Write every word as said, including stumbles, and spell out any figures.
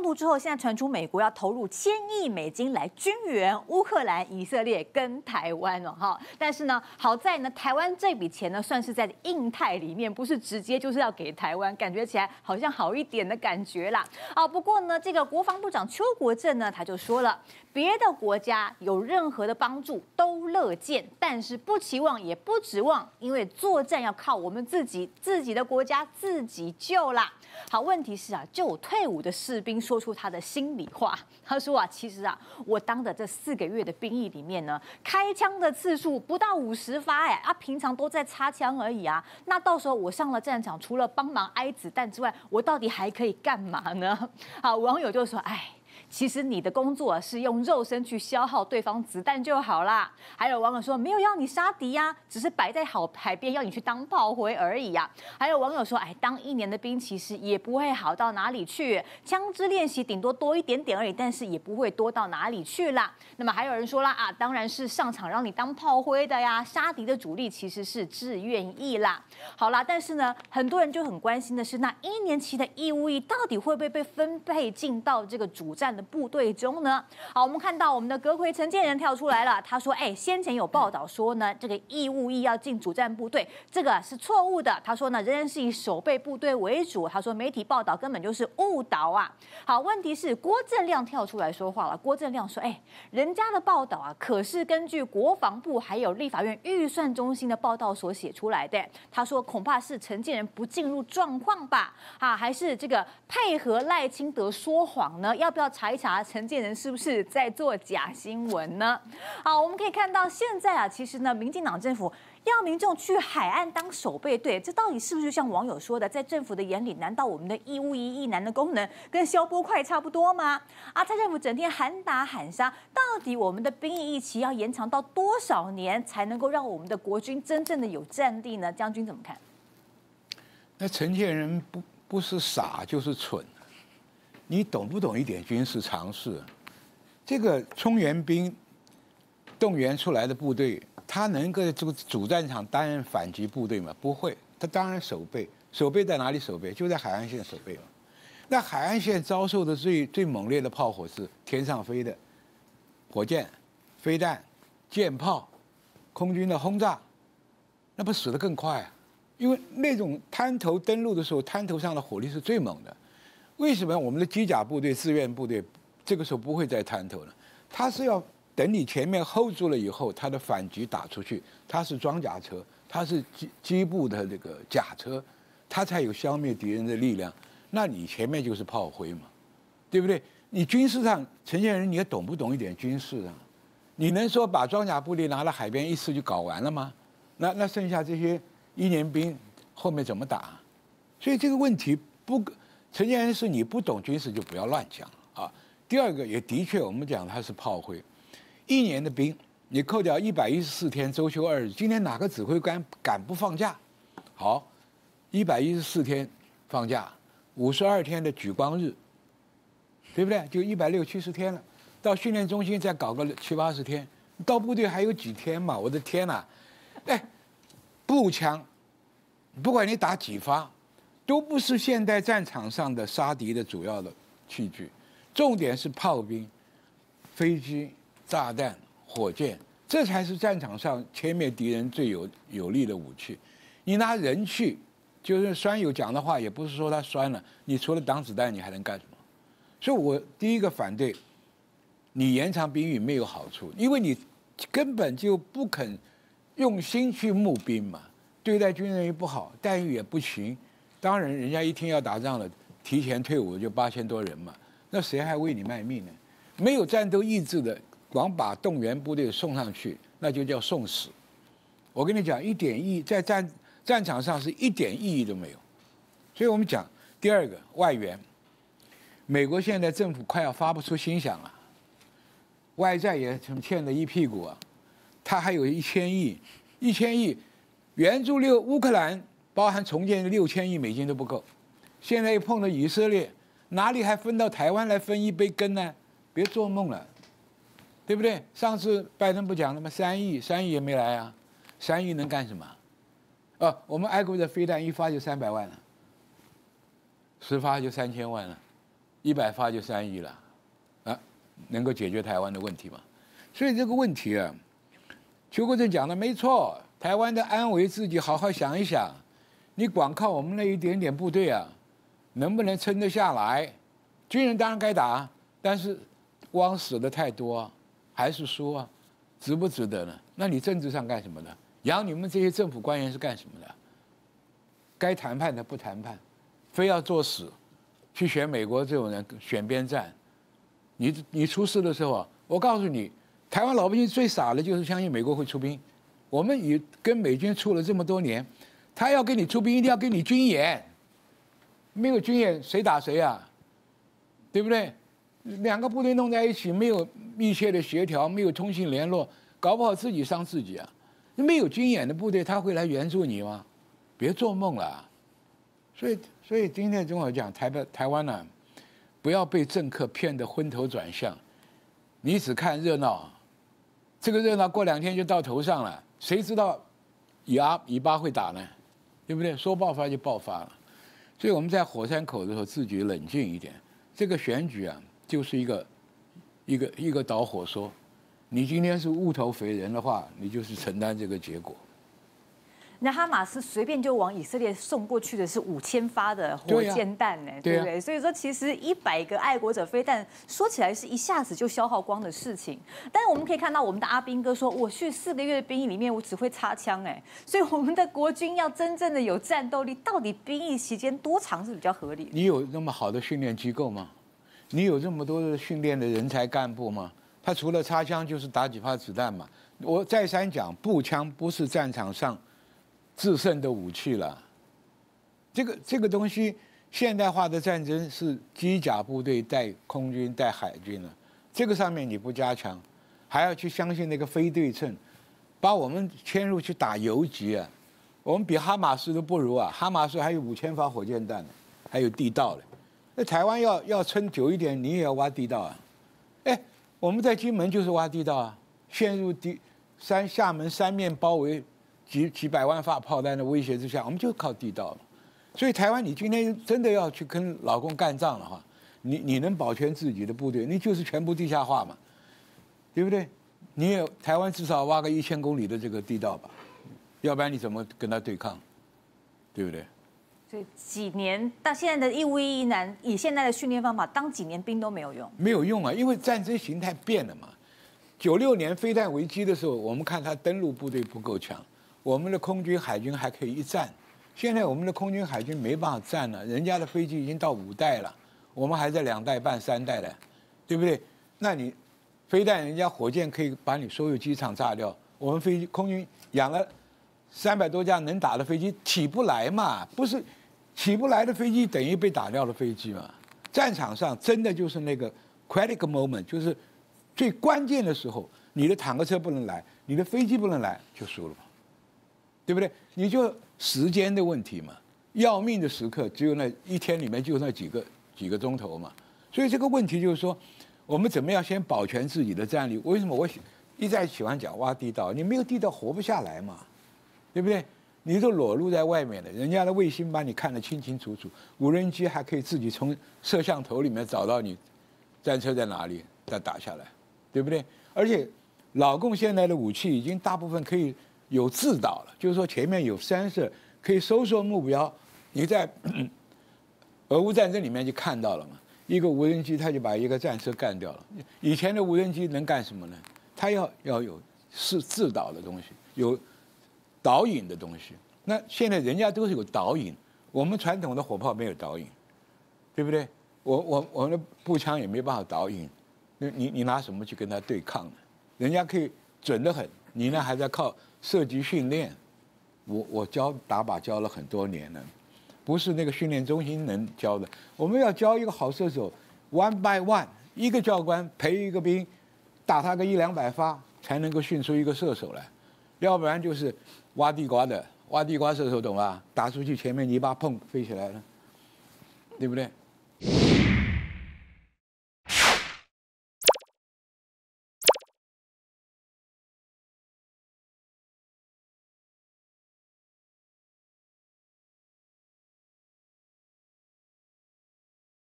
冲突之后，现在传出美国要投入千亿美金来军援乌克兰、以色列跟台湾哦，哈。但是呢，好在呢，台湾这笔钱呢，算是在印太里面，不是直接就是要给台湾，感觉起来好像好一点的感觉啦。啊，不过呢，这个国防部长邱国正呢，他就说了，别的国家有任何的帮助都乐见，但是不期望也不指望，因为作战要靠我们自己，自己的国家自己救啦。好，问题是啊，就有退伍的士兵说出他的心里话。他说啊，其实啊，我当的这四个月的兵役里面呢，开枪的次数不到五十发哎，啊，平常都在擦枪而已啊。那到时候我上了战场，除了帮忙挨子弹之外，我到底还可以干嘛呢？好，网友就说，哎。 其实你的工作是用肉身去消耗对方子弹就好啦。还有网友说没有要你杀敌呀、啊，只是摆在好海边要你去当炮灰而已呀、啊。还有网友说，哎，当一年的兵其实也不会好到哪里去，枪支练习顶多多一点点而已，但是也不会多到哪里去啦。那么还有人说啦，啊，当然是上场让你当炮灰的呀，杀敌的主力其实是志愿役啦。好啦，但是呢，很多人就很关心的是，那一年期的义务役到底会不会被分配进到这个主战的 部队中呢？好，我们看到我们的阁揆陈建仁跳出来了，他说：“哎、欸，先前有报道说呢，这个义务役要进主战部队，这个是错误的。他说呢，仍然是以守备部队为主。他说媒体报道根本就是误导啊。好，问题是郭正亮跳出来说话了。郭正亮说：哎、欸，人家的报道啊，可是根据国防部还有立法院预算中心的报道所写出来的、欸。他说恐怕是陈建仁不进入状况吧？啊，还是这个配合赖清德说谎呢？要不要查？” 排查陈建仁是不是在做假新闻呢？好，我们可以看到现在啊，其实呢，民进党政府要民众去海岸当守备队，这到底是不是就像网友说的，在政府的眼里，难道我们的义务役役男的功能跟消波块差不多吗？啊，蔡政府整天喊打喊杀，到底我们的兵役役期要延长到多少年，才能够让我们的国军真正的有战力呢？将军怎么看？那陈建仁不不是傻就是蠢。 你懂不懂一点军事常识？这个冲援兵动员出来的部队，他能够主主战场担任反击部队吗？不会，他当然守备。守备在哪里守备？就在海岸线守备嘛。那海岸线遭受的最最猛烈的炮火是天上飞的火箭、飞弹、舰炮、空军的轰炸，那不死得更快啊？因为那种滩头登陆的时候，滩头上的火力是最猛的。 为什么我们的机甲部队、志愿部队这个时候不会再滩头呢？他是要等你前面 hold 住了以后，他的反击打出去，他是装甲车，他是机机部的这个甲车，他才有消灭敌人的力量。那你前面就是炮灰嘛，对不对？你军事上，陈建仁，你也懂不懂一点军事啊？你能说把装甲部队拿到海边一次就搞完了吗？那那剩下这些一年兵后面怎么打？所以这个问题不。 陈建仁是你不懂军事就不要乱讲啊。第二个也的确，我们讲他是炮灰，一年的兵你扣掉一百一十四天周休二日，今天哪个指挥官敢不放假？好，一百一十四天放假，五十二天的莒光日，对不对？就一百六七十天了。到训练中心再搞个七八十天，到部队还有几天嘛？我的天哪、啊！哎，步枪，不管你打几发。 都不是现代战场上的杀敌的主要的器具，重点是炮兵、飞机、炸弹、火箭，这才是战场上歼灭敌人最有有力的武器。你拿人去，就是酸友讲的话，也不是说他酸了，你除了挡子弹，你还能干什么？所以我第一个反对，你延长兵役没有好处，因为你根本就不肯用心去募兵嘛，对待军人也不好，待遇也不行。 当然，人家一听要打仗了，提前退伍就八千多人嘛，那谁还为你卖命呢？没有战斗意志的，光把动员部队送上去，那就叫送死。我跟你讲，一点意义在战战场上是一点意义都没有。所以我们讲第二个外援，美国现在政府快要发不出心想了，外债也欠了一屁股啊，他还有一千亿，一千亿援助六乌克兰。 包含重建六千亿美金都不够，现在又碰到以色列，哪里还分到台湾来分一杯羹呢？别做梦了，对不对？上次拜登不讲了吗？三亿，三亿也没来啊，三亿能干什么？啊，我们挨过的飞弹一发就三百万了，十发就三千万了，一百发就三亿了，啊，能够解决台湾的问题吗？所以这个问题啊，邱国正讲的没错，台湾的安危自己好好想一想，你光靠我们那一点点部队啊，能不能撑得下来？军人当然该打，但是枉死的太多，还是输啊，值不值得呢？那你政治上干什么呢？养你们这些政府官员是干什么的？该谈判的不谈判，非要作死。 去选美国这种人，选边站，你你出事的时候啊，我告诉你，台湾老百姓最傻的就是相信美国会出兵。我们也跟美军处了这么多年，他要跟你出兵，一定要跟你军演，没有军演谁打谁啊？对不对？两个部队弄在一起，没有密切的协调，没有通信联络，搞不好自己伤自己啊！没有军演的部队，他会来援助你吗？别做梦了。 所以，所以今天中国讲台北台湾呢、啊，不要被政客骗得昏头转向。你只看热闹，这个热闹过两天就到头上了，谁知道以阿以巴会打呢？对不对？说爆发就爆发了。所以我们在火山口的时候自己冷静一点。这个选举啊，就是一个一个一个导火索。你今天是误头肥人的话，你就是承担这个结果。 那哈马斯随便就往以色列送过去的是五千发的火箭弹呢，对不对？所以说，其实一百个爱国者飞弹说起来是一下子就消耗光的事情。但是我们可以看到，我们的阿兵哥说，我去四个月的兵役里面，我只会擦枪哎。所以我们的国军要真正的有战斗力，到底兵役期间多长是比较合理的？你有那么好的训练机构吗？你有这么多的训练的人才干部吗？他除了擦枪就是打几发子弹嘛。我再三讲，步枪不是战场上 制胜的武器了，这个这个东西，现代化的战争是机甲部队带空军带海军了，这个上面你不加强，还要去相信那个非对称，把我们牵入去打游击啊，我们比哈马斯都不如啊，哈马斯还有五千发火箭弹呢，还有地道嘞，那台湾要要撑久一点，你也要挖地道啊，哎，我们在金门就是挖地道啊，陷入地山厦门三面包围。 几几百万发炮弹的威胁之下，我们就靠地道了。所以台湾，你今天真的要去跟老共干仗的话，你你能保全自己的部队，你就是全部地下化嘛，对不对？你也台湾至少挖个一千公里的这个地道吧，要不然你怎么跟他对抗，对不对？ 所以几年到现在的义务役男，以现在的训练方法，当几年兵都没有用，没有用啊，因为战争形态变了嘛。九六年飞弹危机的时候，我们看他登陆部队不够强。 我们的空军、海军还可以一战，现在我们的空军、海军没办法战了，人家的飞机已经到五代了，我们还在两代半、三代了，对不对？那你飞弹，人家火箭可以把你所有机场炸掉，我们飞机空军养了三百多架能打的飞机起不来嘛？不是起不来的飞机等于被打掉的飞机嘛？战场上真的就是那个 critical moment， 就是最关键的时候，你的坦克车不能来，你的飞机不能来，就输了嘛。 对不对？你就时间的问题嘛，要命的时刻只有那一天里面就那几个几个钟头嘛，所以这个问题就是说，我们怎么样先保全自己的战力？为什么我一再喜欢讲挖地道？你没有地道活不下来嘛，对不对？你都裸露在外面了，人家的卫星把你看得清清楚楚，无人机还可以自己从摄像头里面找到你战车在哪里，再打下来，对不对？而且老共现在的武器已经大部分可以 有制导了，就是说前面有sensor可以搜索目标，你在俄乌战争里面就看到了嘛，一个无人机他就把一个战车干掉了。以前的无人机能干什么呢？它要要有是制导的东西，有导引的东西。那现在人家都是有导引，我们传统的火炮没有导引，对不对？我我我们的步枪也没办法导引，那你你拿什么去跟他对抗呢？人家可以准得很，你呢还在靠 射击训练，我我教打靶教了很多年了，不是那个训练中心能教的。我们要教一个好射手 ，one by one， 一个教官陪一个兵，打他个一两百发才能够训出一个射手来，要不然就是挖地瓜的，挖地瓜射手懂吧？打出去前面泥巴碰飞起来了，对不对？